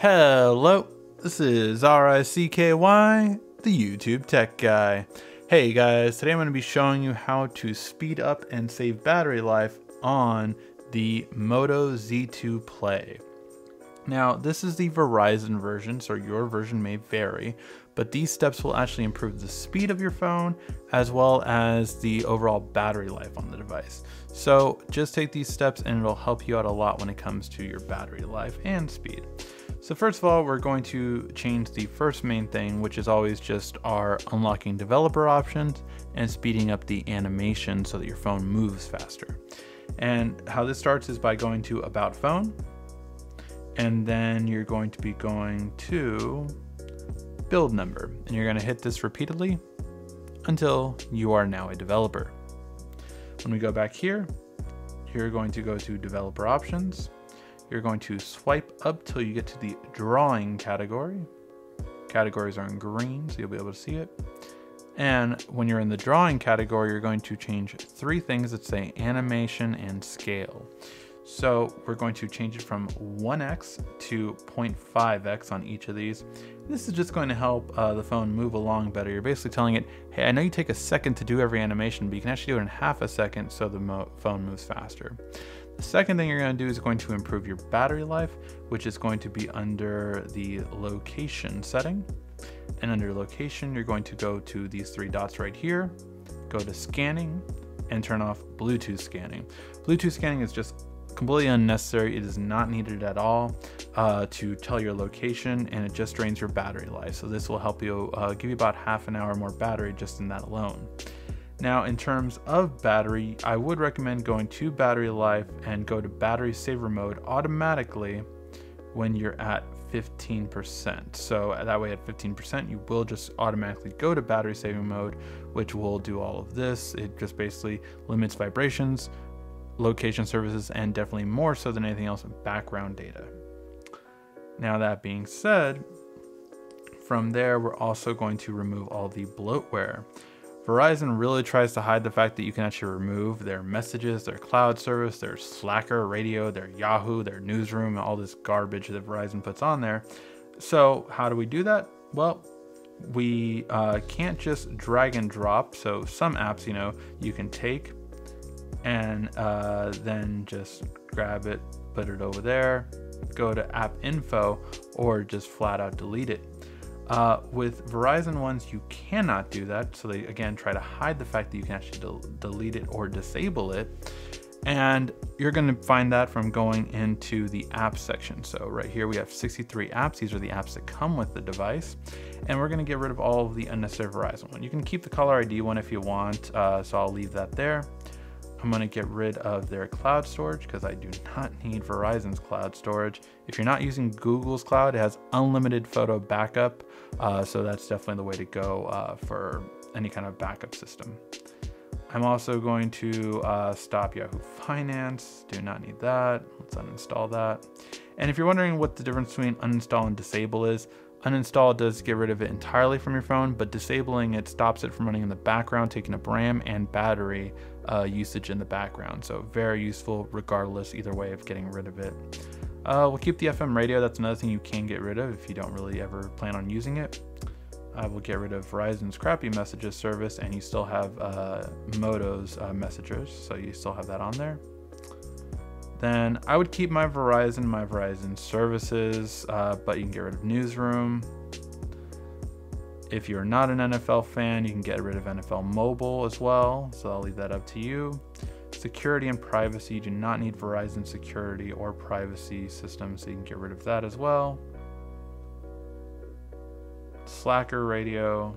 Hello, this is RICKY, the YouTube Tech Guy. Hey guys, today I'm going to be showing you how to speed up and save battery life on the Moto Z2 Play. Now, this is the Verizon version, so your version may vary, but these steps will actually improve the speed of your phone as well as the overall battery life on the device. So just take these steps and it'll help you out a lot when it comes to your battery life and speed. So first of all, we're going to change the first main thing, which is always just our unlocking developer options and speeding up the animation so that your phone moves faster. And how this starts is by going to About Phone, and then you're going to be going to Build Number, and you're going to hit this repeatedly until you are now a developer. When we go back here, you're going to go to Developer Options. You're going to swipe up till you get to the drawing category. Categories are in green, so you'll be able to see it. And when you're in the drawing category, you're going to change three things that say animation and scale. So we're going to change it from 1x to 0.5x on each of these. This is just going to help the phone move along better. You're basically telling it, hey, I know you take a second to do every animation, but you can actually do it in half a second so the phone moves faster. The second thing you're going to do is going to improve your battery life, which is going to be under the location setting. And under location, you're going to go to these three dots right here, go to scanning, and turn off Bluetooth scanning. Bluetooth scanning is just completely unnecessary. It is not needed at all to tell your location, and it just drains your battery life. So this will help you give you about half an hour more battery just in that alone. Now, in terms of battery, I would recommend going to battery life and go to battery saver mode automatically when you're at 15%. So that way at 15%, you will just automatically go to battery saving mode, which will do all of this. It just basically limits vibrations, location services, and definitely more so than anything else, background data. Now, that being said, from there, we're also going to remove all the bloatware. Verizon really tries to hide the fact that you can actually remove their messages, their cloud service, their Slacker, radio, their Yahoo, their newsroom, all this garbage that Verizon puts on there. So how do we do that? Well, we can't just drag and drop. So some apps, you know, you can take and then just grab it, put it over there, go to app info, or just flat out delete it. With Verizon ones, you cannot do that. So they, again, try to hide the fact that you can actually delete it or disable it. And you're going to find that from going into the app section. So right here, we have 63 apps. These are the apps that come with the device. And we're going to get rid of all of the unnecessary Verizon one. You can keep the caller ID one if you want. So I'll leave that there. I'm going to get rid of their cloud storage because I do not need Verizon's cloud storage. If you're not using Google's cloud, it has unlimited photo backup. So that's definitely the way to go for any kind of backup system. I'm also going to stop Yahoo Finance. Do not need that. Let's uninstall that. And if you're wondering what the difference between uninstall and disable is, uninstall does get rid of it entirely from your phone, but disabling it stops it from running in the background, taking up RAM and battery usage in the background. So very useful regardless either way of getting rid of it. We'll keep the FM radio. That's another thing you can get rid of if you don't really ever plan on using it. We'll get rid of Verizon's crappy messages service, and you still have Moto's messengers, so you still have that on there. Then I would keep my Verizon services, but you can get rid of Newsroom. If you're not an NFL fan, you can get rid of NFL Mobile as well. So I'll leave that up to you. Security and privacy, you do not need Verizon security or privacy systems, so you can get rid of that as well. Slacker radio,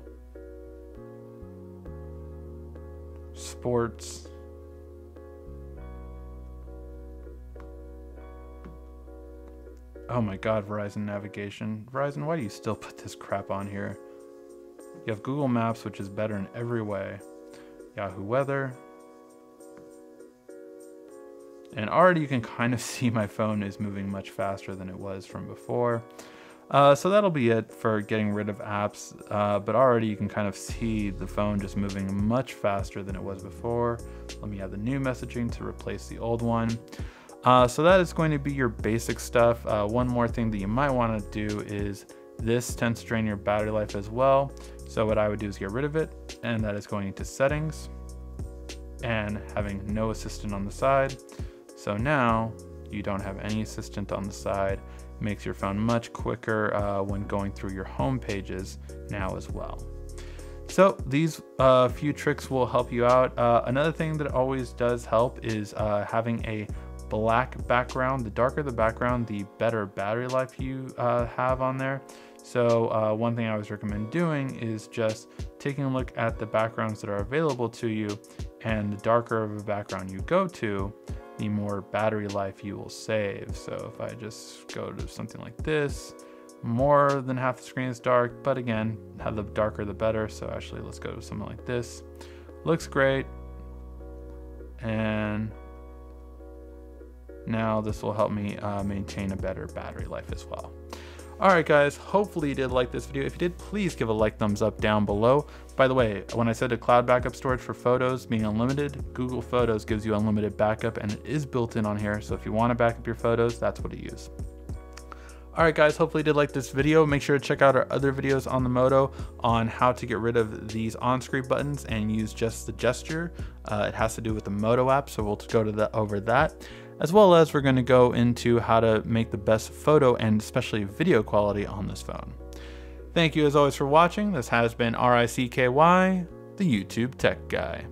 sports, oh my God, Verizon navigation. Verizon, why do you still put this crap on here? You have Google Maps, which is better in every way. Yahoo Weather. And already you can kind of see my phone is moving much faster than it was from before. So that'll be it for getting rid of apps. But already you can kind of see the phone just moving much faster than it was before. Let me add the new messaging to replace the old one. So that is going to be your basic stuff. One more thing that you might want to do is this tends to drain your battery life as well. So what I would do is get rid of it, and that is going into settings and having no assistant on the side. So now you don't have any assistant on the side. Makes your phone much quicker when going through your home pages now as well. So these few tricks will help you out. Another thing that always does help is having a black background. The darker the background, the better battery life you have on there. So one thing I always recommend doing is just taking a look at the backgrounds that are available to you, and the darker of a background you go to, the more battery life you will save. So if I just go to something like this, more than half the screen is dark, but again, the darker the better. So actually, let's go to something like this. Looks great. And now this will help me maintain a better battery life as well. All right, guys, hopefully you did like this video. If you did, please give a like, thumbs up down below. By the way, when I said a cloud backup storage for photos being unlimited, Google Photos gives you unlimited backup, and it is built in on here. So if you want to back up your photos, that's what to use. All right, guys, hopefully you did like this video. Make sure to check out our other videos on the Moto on how to get rid of these on-screen buttons and use just the gesture. It has to do with the Moto app, so we'll go to over that. As well as we're going to go into how to make the best photo and especially video quality on this phone. Thank you as always for watching. This has been RICKY, the YouTube Tech Guy.